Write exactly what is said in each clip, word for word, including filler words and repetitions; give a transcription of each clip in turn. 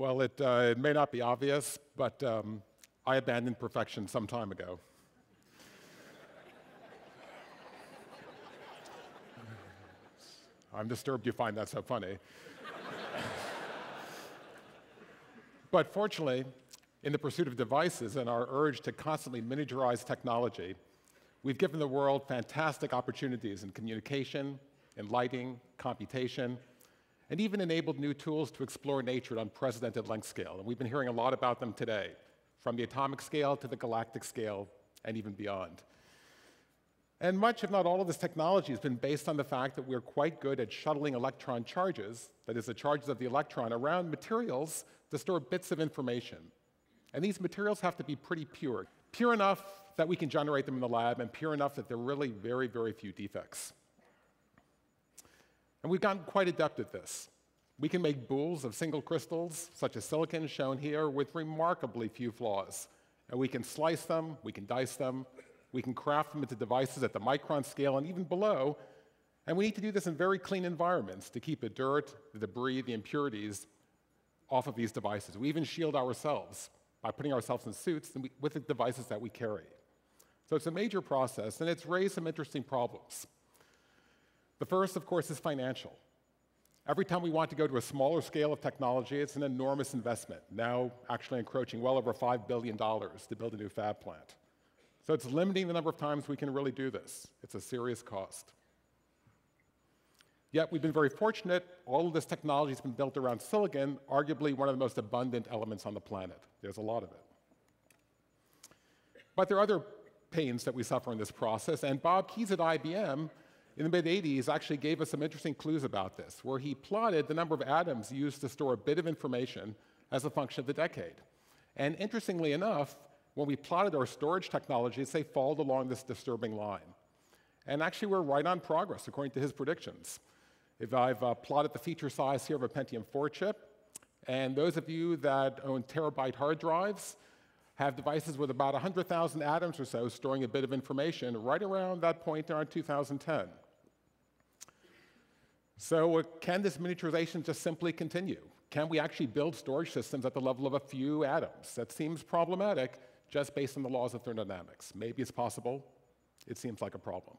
Well, it, uh, it may not be obvious, but um, I abandoned perfection some time ago. I'm disturbed you find that so funny. But fortunately, in the pursuit of devices and our urge to constantly miniaturize technology, we've given the world fantastic opportunities in communication, in lighting, computation, and even enabled new tools to explore nature at unprecedented length scale. And we've been hearing a lot about them today, from the atomic scale to the galactic scale, and even beyond. And much, if not all, of this technology has been based on the fact that we're quite good at shuttling electron charges, that is, the charges of the electron, around materials to store bits of information. And these materials have to be pretty pure, pure enough that we can generate them in the lab, and pure enough that there are really very, very few defects. And we've gotten quite adept at this. We can make boules of single crystals, such as silicon, shown here, with remarkably few flaws. And we can slice them, we can dice them, we can craft them into devices at the micron scale and even below, and we need to do this in very clean environments to keep the dirt, the debris, the impurities off of these devices. We even shield ourselves by putting ourselves in suits with the devices that we carry. So it's a major process, and it's raised some interesting problems. The first, of course, is financial. Every time we want to go to a smaller scale of technology, it's an enormous investment, now actually encroaching well over five billion dollars to build a new fab plant. So it's limiting the number of times we can really do this. It's a serious cost. Yet we've been very fortunate. All of this technology has been built around silicon, arguably one of the most abundant elements on the planet. There's a lot of it. But there are other pains that we suffer in this process, and Bob Keys at I B M in the mid eighties actually gave us some interesting clues about this, where he plotted the number of atoms used to store a bit of information as a function of the decade. And interestingly enough, when we plotted our storage technologies, they followed along this disturbing line. And actually, we're right on progress, according to his predictions. If I've uh, plotted the feature size here of a Pentium four chip, and those of you that own terabyte hard drives have devices with about one hundred thousand atoms or so storing a bit of information right around that point around two thousand ten. So uh, can this miniaturization just simply continue? Can we actually build storage systems at the level of a few atoms? That seems problematic, just based on the laws of thermodynamics. Maybe it's possible. It seems like a problem.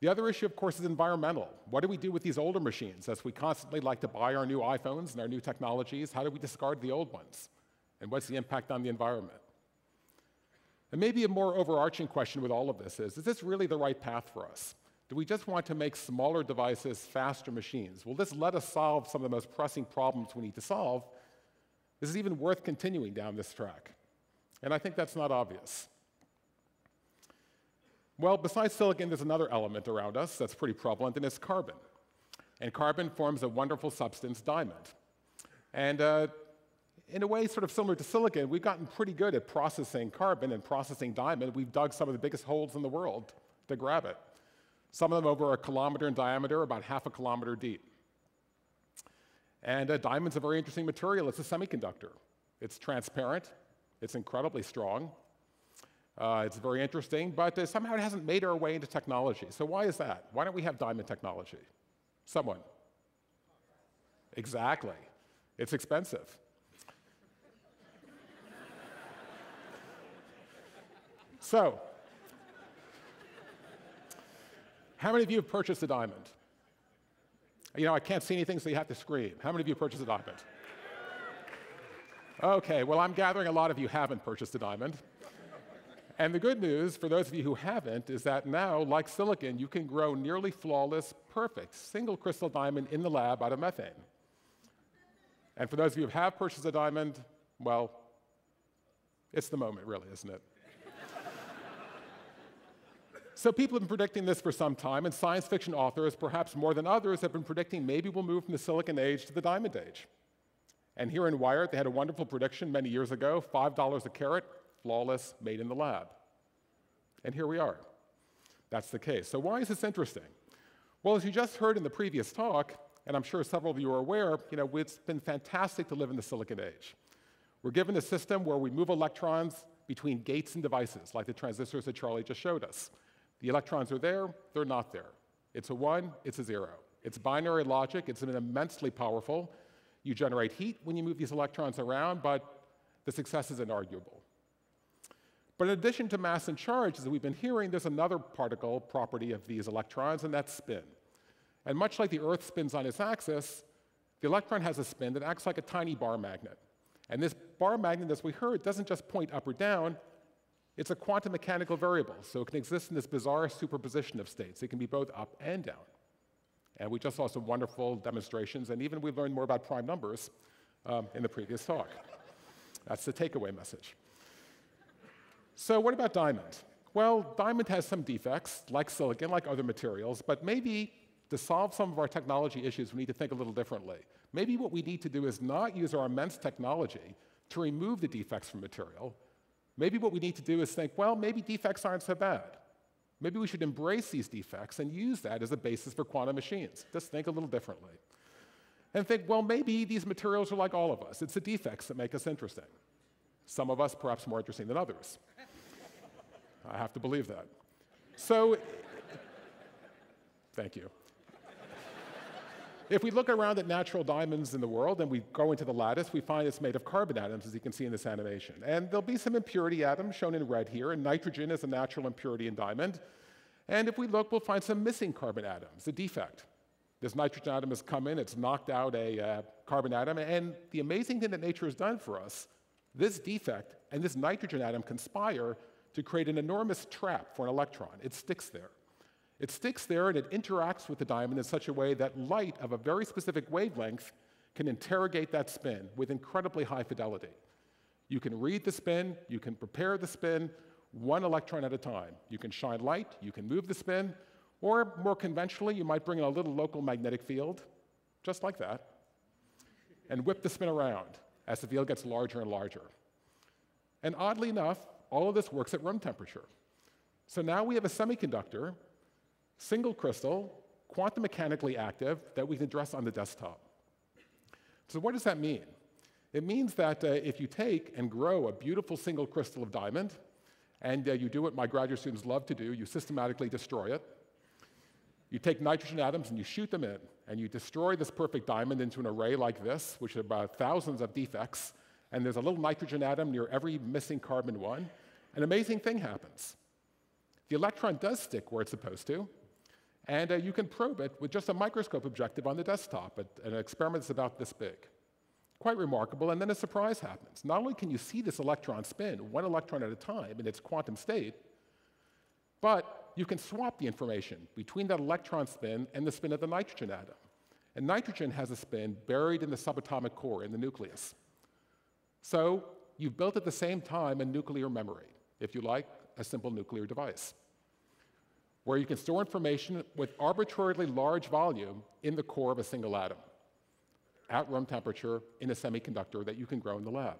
The other issue, of course, is environmental. What do we do with these older machines? As we constantly like to buy our new iPhones and our new technologies, how do we discard the old ones? And what's the impact on the environment? And maybe a more overarching question with all of this is, is this really the right path for us? Do we just want to make smaller devices, faster machines? Will this let us solve some of the most pressing problems we need to solve? Is it even worth continuing down this track? And I think that's not obvious. Well, besides silicon, there's another element around us that's pretty prevalent, and it's carbon. And carbon forms a wonderful substance, diamond. And uh, in a way sort of similar to silicon, we've gotten pretty good at processing carbon and processing diamond. We've dug some of the biggest holes in the world to grab it, some of them over a kilometer in diameter, about half a kilometer deep. And uh, diamond's a very interesting material. It's a semiconductor. It's transparent. It's incredibly strong. Uh, it's very interesting, but uh, somehow it hasn't made our way into technology. So why is that? Why don't we have diamond technology? Someone. Exactly. It's expensive. So, how many of you have purchased a diamond? You know, I can't see anything, so you have to scream. How many of you purchased a diamond? Okay, well, I'm gathering a lot of you haven't purchased a diamond. And the good news, for those of you who haven't, is that now, like silicon, you can grow nearly flawless, perfect, single crystal diamond in the lab out of methane. And for those of you who have purchased a diamond, well, it's the moment, really, isn't it? So people have been predicting this for some time, and science fiction authors, perhaps more than others, have been predicting maybe we'll move from the silicon age to the diamond age. And here in Wired, they had a wonderful prediction many years ago, five dollars a carat, flawless, made in the lab. And here we are. That's the case. So why is this interesting? Well, as you just heard in the previous talk, and I'm sure several of you are aware, you know, it's been fantastic to live in the silicon age. We're given a system where we move electrons between gates and devices, like the transistors that Charlie just showed us. The electrons are there, they're not there. It's a one, it's a zero. It's binary logic, it's been immensely powerful. You generate heat when you move these electrons around, but the success is inarguable. But in addition to mass and charge, as we've been hearing, there's another particle property of these electrons, and that's spin. And much like the Earth spins on its axis, the electron has a spin that acts like a tiny bar magnet. And this bar magnet, as we heard, doesn't just point up or down. It's a quantum mechanical variable, so it can exist in this bizarre superposition of states. It can be both up and down. And we just saw some wonderful demonstrations, and even we learned more about prime numbers um, in the previous talk. That's the takeaway message. So what about diamond? Well, diamond has some defects, like silicon, like other materials, but maybe to solve some of our technology issues, we need to think a little differently. Maybe what we need to do is not use our immense technology to remove the defects from material. Maybe what we need to do is think, well, maybe defects aren't so bad. Maybe we should embrace these defects and use that as a basis for quantum machines. Just think a little differently. And think, well, maybe these materials are like all of us. It's the defects that make us interesting. Some of us perhaps more interesting than others. I have to believe that. So, thank you. If we look around at natural diamonds in the world and we go into the lattice, we find it's made of carbon atoms, as you can see in this animation. And there'll be some impurity atoms shown in red here, and nitrogen is a natural impurity in diamond. And if we look, we'll find some missing carbon atoms, a defect. This nitrogen atom has come in, it's knocked out a uh, carbon atom, and the amazing thing that nature has done for us, this defect and this nitrogen atom conspire to create an enormous trap for an electron. It sticks there. It sticks there and it interacts with the diamond in such a way that light of a very specific wavelength can interrogate that spin with incredibly high fidelity. You can read the spin, you can prepare the spin, one electron at a time. You can shine light, you can move the spin, or more conventionally, you might bring in a little local magnetic field, just like that, and whip the spin around as the field gets larger and larger. And oddly enough, all of this works at room temperature. So now we have a semiconductor, single crystal, quantum mechanically active, that we can address on the desktop. So what does that mean? It means that uh, if you take and grow a beautiful single crystal of diamond, and uh, you do what my graduate students love to do, you systematically destroy it. You take nitrogen atoms and you shoot them in, and you destroy this perfect diamond into an array like this, which are about thousands of defects, and there's a little nitrogen atom near every missing carbon one. An amazing thing happens. The electron does stick where it's supposed to, and uh, you can probe it with just a microscope objective on the desktop, at an experiment that's about this big. Quite remarkable, and then a surprise happens. Not only can you see this electron spin, one electron at a time, in its quantum state, but you can swap the information between that electron spin and the spin of the nitrogen atom. And nitrogen has a spin buried in the subatomic core, in the nucleus. So you've built at the same time a nuclear memory, if you like, a simple nuclear device, where you can store information with arbitrarily large volume in the core of a single atom, at room temperature, in a semiconductor that you can grow in the lab.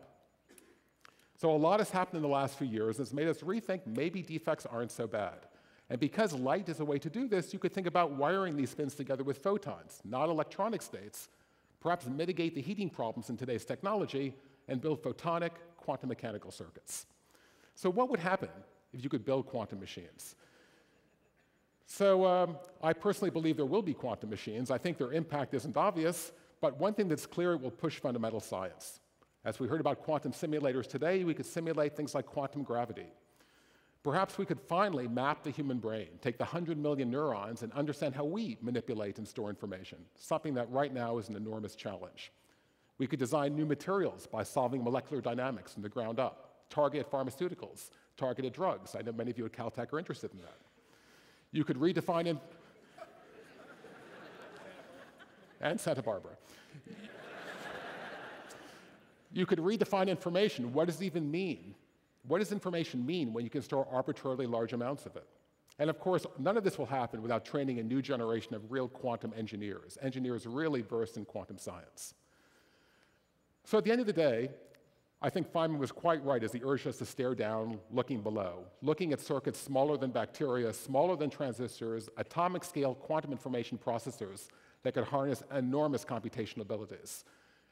So a lot has happened in the last few years, and it's made us rethink maybe defects aren't so bad. And because light is a way to do this, you could think about wiring these spins together with photons, not electronic states, perhaps mitigate the heating problems in today's technology, and build photonic quantum mechanical circuits. So what would happen if you could build quantum machines? So um, I personally believe there will be quantum machines. I think their impact isn't obvious, but one thing that's clear, it will push fundamental science. As we heard about quantum simulators today, we could simulate things like quantum gravity. Perhaps we could finally map the human brain, take the one hundred million neurons, and understand how we manipulate and store information, something that right now is an enormous challenge. We could design new materials by solving molecular dynamics from the ground up, target pharmaceuticals, targeted drugs. I know many of you at Caltech are interested in that. You could redefine in and Santa Barbara. You could redefine information. What does it even mean? What does information mean when you can store arbitrarily large amounts of it? And of course, none of this will happen without training a new generation of real quantum engineers, engineers really versed in quantum science. So at the end of the day, I think Feynman was quite right as he urged us to stare down, looking below, looking at circuits smaller than bacteria, smaller than transistors, atomic-scale quantum information processors that could harness enormous computational abilities.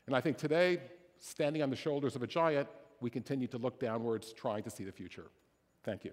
And I think today, standing on the shoulders of a giant, we continue to look downwards, trying to see the future. Thank you.